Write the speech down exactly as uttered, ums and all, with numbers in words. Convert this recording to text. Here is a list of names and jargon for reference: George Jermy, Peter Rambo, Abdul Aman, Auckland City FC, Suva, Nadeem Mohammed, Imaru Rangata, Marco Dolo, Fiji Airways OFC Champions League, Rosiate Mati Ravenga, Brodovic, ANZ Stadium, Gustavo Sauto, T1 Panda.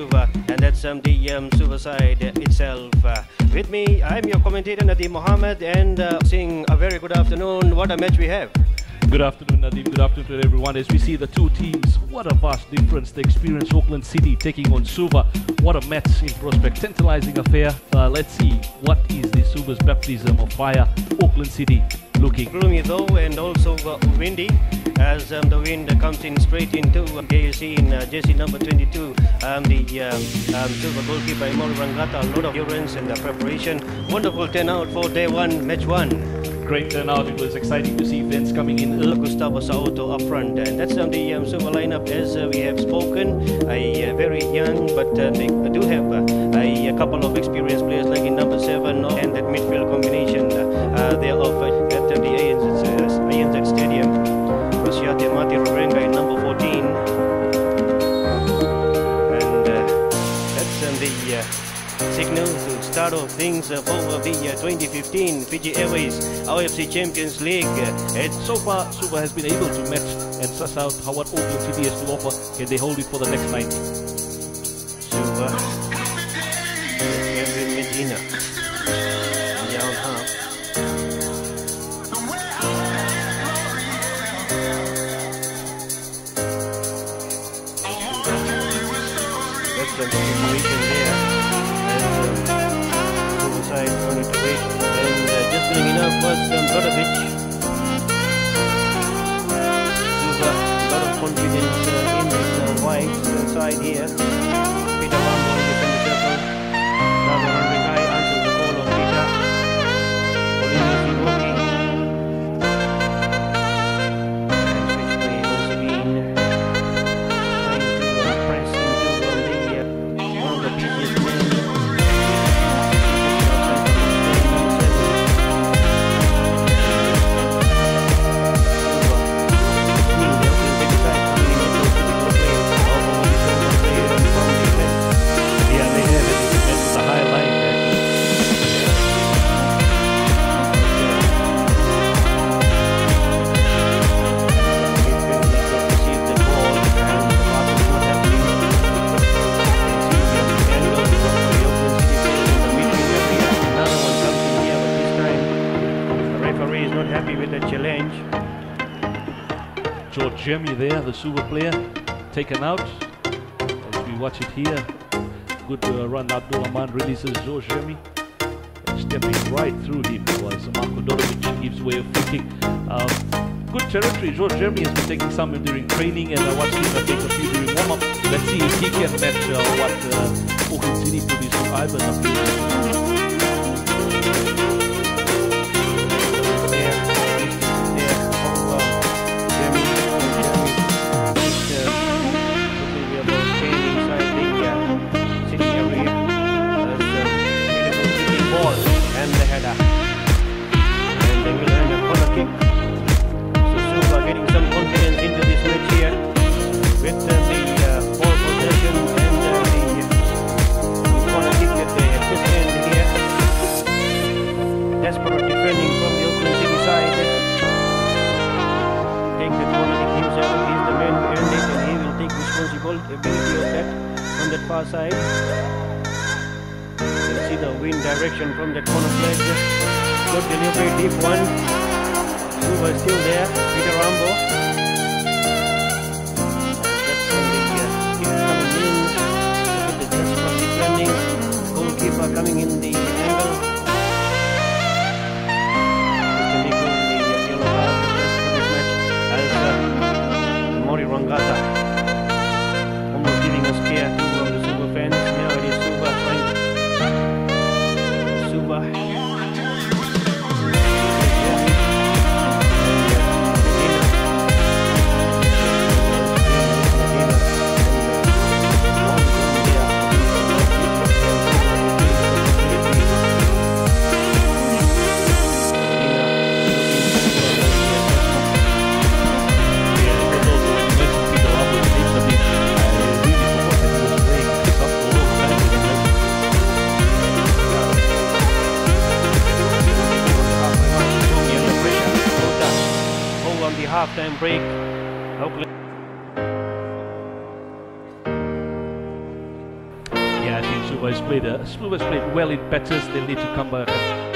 Suva, and that's um, the um, Suva side itself. Uh, with me, I'm your commentator Nadeem Mohammed, and uh, saying a very good afternoon. What a match we have. Good afternoon, Nadeem. Good afternoon to everyone. As we see the two teams, what a vast difference. The experience, Auckland City taking on Suva. What a match in prospect. Tantalising affair. Uh, let's see what is the Suva's baptism of fire. Auckland City looking gloomy though, and also uh, windy, as um, the wind comes in straight into um, J C in uh, jersey number twenty-two. Um, the um, um, Suva goalkeeper Imaru Rangata, a lot of endurance and the preparation. Wonderful turnout for day one, match one. Great turnout. It was exciting to see fans coming in. Gustavo Sauto up front, and that's um, the um, Suva lineup as uh, we have spoken. A uh, very young, but uh, they do have uh, a, a couple of experienced players like in number seven, uh, and that midfield combination uh, uh, they are offered at uh, the A N Z Stadium. Rosiate Mati Ravenga in number fourteen, and uh, that's um, the. Uh, Signal to start off things uh, for the uh, twenty fifteen Fiji Airways O F C Champions League. Uh, and so far, Suva has been able to match and suss out how what Auckland City has to offer. Can they hold it for the next ninety? Suva. Every Medina. Down half. That's the situation there. Side on it to wait, and uh, just doing enough was um, Brodovic. Suva, a lot of confidence uh, in this uh, wide uh, side here. Peter Rambo in the center circle. Gustavo Sauto answers the call of Peter. Olivia walking. And switch play once again. Trying to uh, press into uh, the uh, on the pieces. George Jermy there, the Suva player, taken out. As we watch it here, good uh, run. Abdul Aman releases George Jermy. And stepping right through him was Marco Dolo, which gives way of thinking. Um, good territory. George Jermy has been taking some during training, and I watched him take a few during warm up. Let's see if he can match uh, what uh, Auckland City produces. Ivan up here. Far side, you can see the wind direction from that corner flag. Good delivery, deep one. Suva still there, Peter Rambo. That's when they uh, keep coming in. Look at the just from the planning. Goalkeeper coming in the angle. Mister Nico in the uh, yellow half just for this match as uh, Mori Rangata almost giving us care. Half-time break. Auckland yeah, I think Suva has played, uh, Suva has played well in battles. They need to come back.